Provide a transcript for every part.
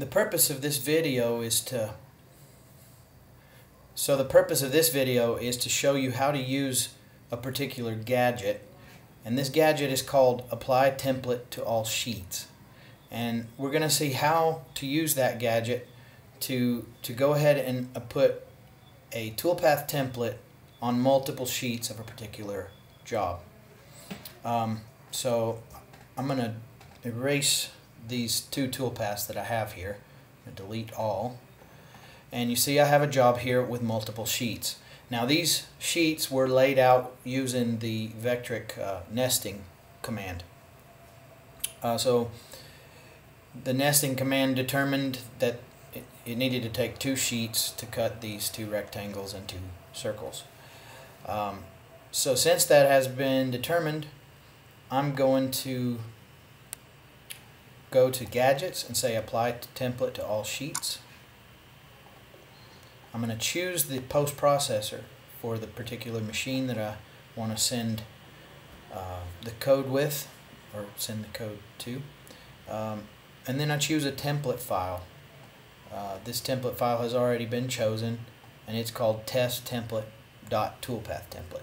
The purpose of this video is to show you how to use a particular gadget, and this gadget is called Apply Template to All Sheets, and we're going to see how to use that gadget to go ahead and put a toolpath template on multiple sheets of a particular job. So I'm going to erase these two toolpaths that I have here and delete all, and you see I have a job here with multiple sheets. Now these sheets were laid out using the Vectric nesting command. So the nesting command determined that it needed to take two sheets to cut these two rectangles into circles. So since that has been determined, I'm going to go to Gadgets and say Apply Template to All Sheets. I'm going to choose the post processor for the particular machine that I want to send the code with, or send the code to, and then I choose a template file. This template file has already been chosen, and it's called test_template.toolpath_template,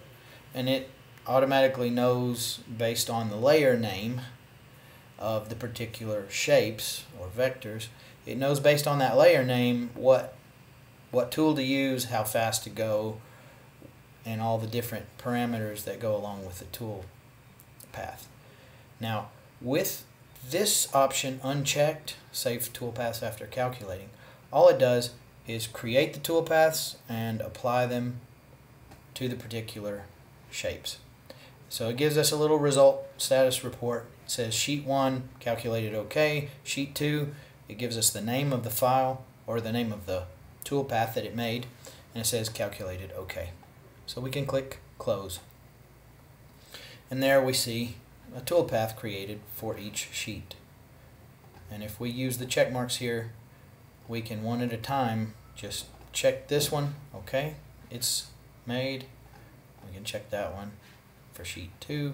and it automatically knows based on the layer name of the particular shapes or vectors. It knows based on that layer name what tool to use, how fast to go, and all the different parameters that go along with the tool path. Now, with this option unchecked, save toolpaths after calculating, all it does is create the toolpaths and apply them to the particular shapes. So it gives us a little result status report. It says sheet 1 calculated OK, sheet 2, it gives us the name of the file or the name of the toolpath that it made, and it says calculated OK. So we can click close, and there we see a toolpath created for each sheet. And if we use the check marks here, we can one at a time just check this one. OK, it's made. We can check that one for sheet 2,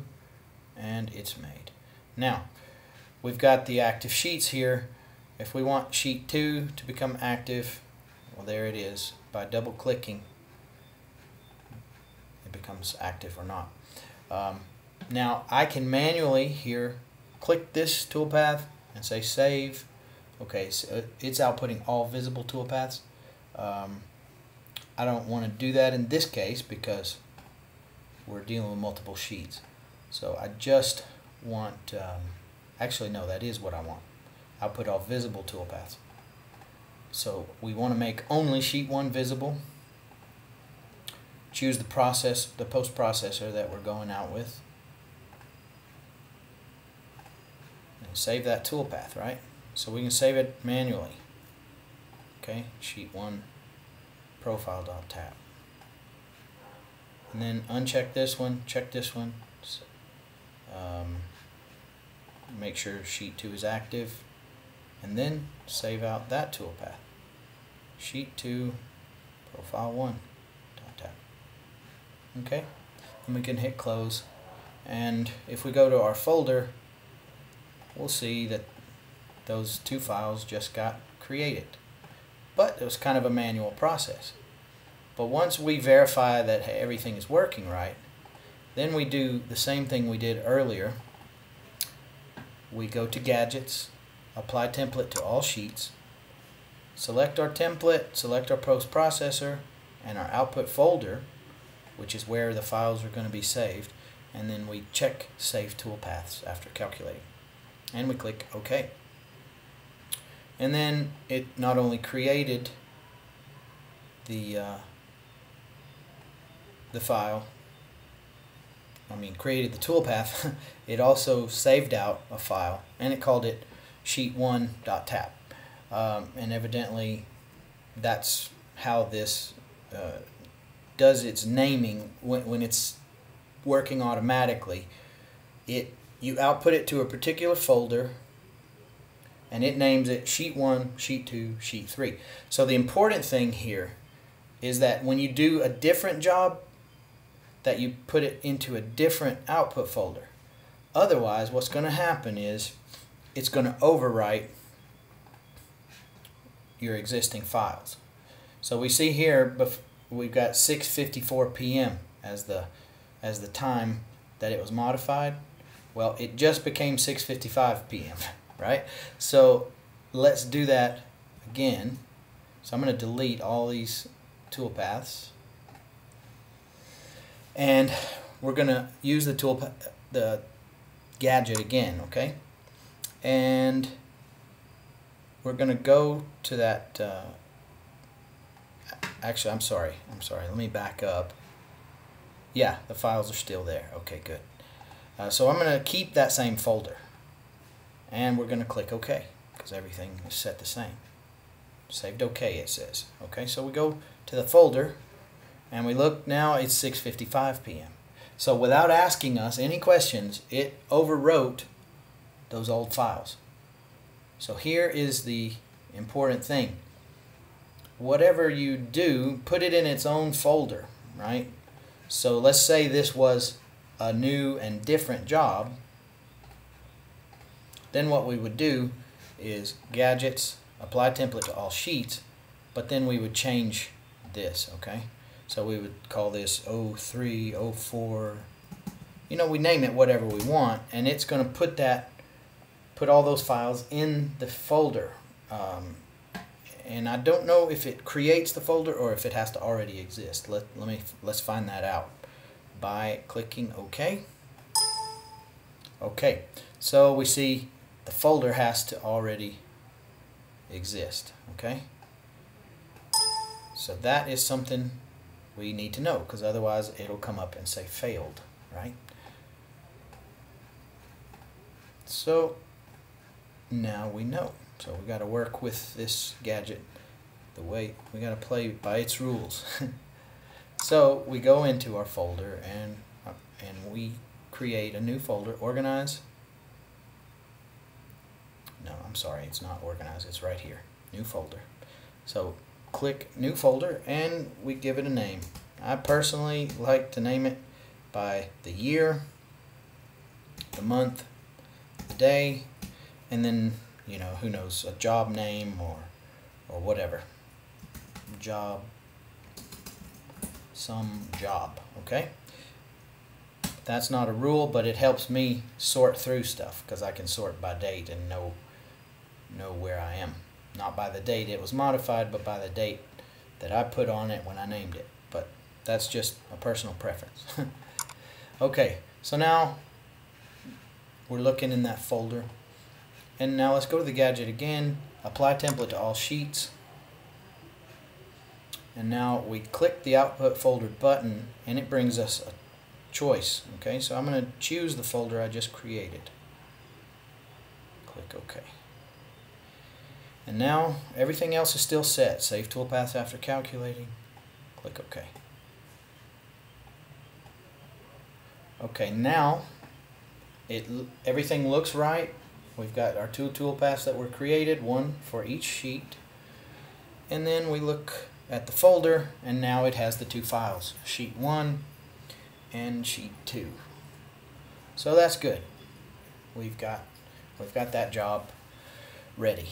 and it's made. Now we've got the active sheets here. If we want sheet 2 to become active, well, there it is. By double clicking, it becomes active or not. Now I can manually here click this toolpath and say save. Okay, so it's outputting all visible toolpaths. I don't want to do that in this case because we're dealing with multiple sheets. So I just want, actually no, that is what I want. Output all visible toolpaths. So we want to make only sheet 1 visible. Choose the process, the post processor that we're going out with, and save that toolpath, right? So we can save it manually. Okay, sheet 1 profile.tab. And then uncheck this one, check this one. Make sure sheet 2 is active, and then save out that toolpath. Sheet 2, profile 1. Tap. Okay, and we can hit close. And if we go to our folder, we'll see that those two files just got created. But it was kind of a manual process. But once we verify that everything is working right, then we do the same thing we did earlier. We go to Gadgets, Apply Template to All Sheets, select our template, select our post processor and our output folder, which is where the files are going to be saved, and then we check Save Toolpaths after calculating, and we click OK. And then it not only created created the toolpath, it also saved out a file, and it called it sheet1.tap, and evidently that's how this does its naming. When it's working automatically, you output it to a particular folder, and it names it sheet 1, sheet 2, sheet 3. So the important thing here is that when you do a different job, that you put it into a different output folder. Otherwise, what's going to happen is it's going to overwrite your existing files. So we see here we've got 6:54 p.m. as the time that it was modified. Well, it just became 6:55 p.m. right? So let's do that again. So I'm going to delete all these toolpaths, and we're going to use the gadget again, okay? And we're going to go to that. Actually, I'm sorry. Let me back up. Yeah, the files are still there. Okay, good. So I'm going to keep that same folder, and we're going to click OK because everything is set the same. Saved OK, it says. Okay, so we go to the folder, and we look now. It's 6:55 p.m. So without asking us any questions, it overwrote those old files. So here is the important thing. Whatever you do, put it in its own folder, right? So let's say this was a new and different job. Then what we would do is gadgets, apply template to all sheets, but then we would change this, okay? So we would call this 03, 04, you know, we name it whatever we want, and it's going to put that, put all those files in the folder. And I don't know if it creates the folder or if it has to already exist. Let's find that out by clicking OK. Okay, so we see the folder has to already exist, okay? So that is something we need to know, because otherwise it'll come up and say failed, right? So now we know. So we got to work with this gadget the way we got to play by its rules. So we go into our folder and we create a new folder, organize. No, I'm sorry, it's not organized. It's right here. New folder. So click new folder and we give it a name. I personally like to name it by the year, the month, the day, and then, you know, who knows, a job name or whatever. Job, some job, okay? That's not a rule, but it helps me sort through stuff because I can sort by date and know where I am. Not by the date it was modified, but by the date that I put on it when I named it. But that's just a personal preference. Okay, so now we're looking in that folder. And now let's go to the gadget again, apply template to all sheets. And now we click the output folder button and it brings us a choice. Okay, so I'm going to choose the folder I just created. Click OK. And now everything else is still set. Save toolpath after calculating. Click OK. Okay, now everything looks right. We've got our two toolpaths that were created, one for each sheet. And then we look at the folder, and now it has the two files, sheet 1 and sheet 2. So that's good. We've got that job ready.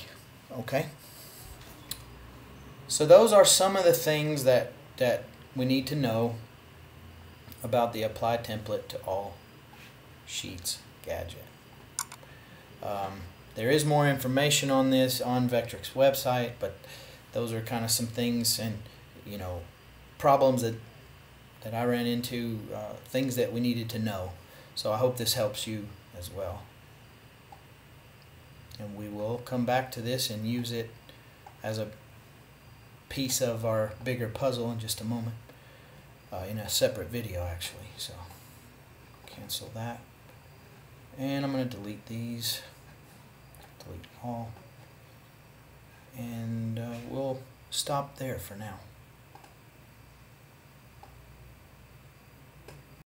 Okay? So those are some of the things that we need to know about the Apply Template to All Sheets gadget. There is more information on this on Vectric's website, but those are kind of some things and, you know, problems that I ran into, things that we needed to know. So I hope this helps you as well. And we will come back to this and use it as a piece of our bigger puzzle in just a moment, in a separate video actually. So cancel that. And I'm going to delete these, delete all, and we'll stop there for now.